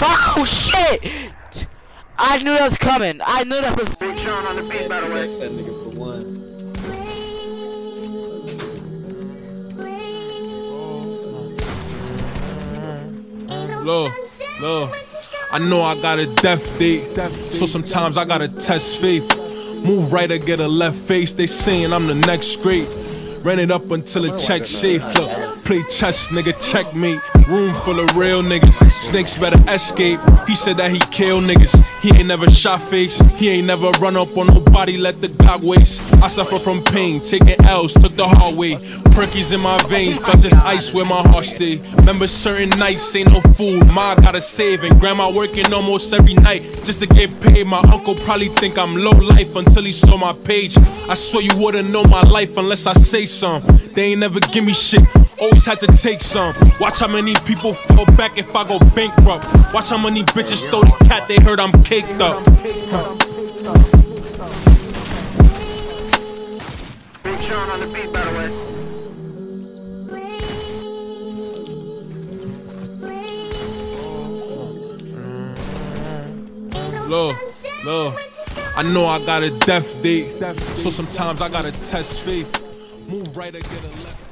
Oh shit! I knew that was coming. I knew that was. Big Sean on the beat, by the way. That nigga for one. Look, look, I know I got a death date, so sometimes I gotta test faith. Move right or get a left face, they saying I'm the next great. Ran it up until it check safe, look, play chess, nigga, checkmate. Room full of real niggas, snakes better escape. He said that he kill niggas, he ain't never shot fakes. He ain't never run up on nobody, let the God waste. I suffer from pain, taking L's, took the hard way. Perky's in my veins, plus it's ice where my heart stay. Remember certain nights, ain't no food, ma gotta save. And grandma working almost every night, just to get paid. My uncle probably think I'm low life until he saw my page. I swear you wouldn't know my life unless I say some. They ain't never give me shit, always had to take some. Watch how many people fall back if I go bankrupt. Watch how many bitches throw the cat, they heard I'm caked up. Big Sean on the beat, by the way. Look, look, I know I got a death date, so sometimes I gotta test faith. Move right or get a left.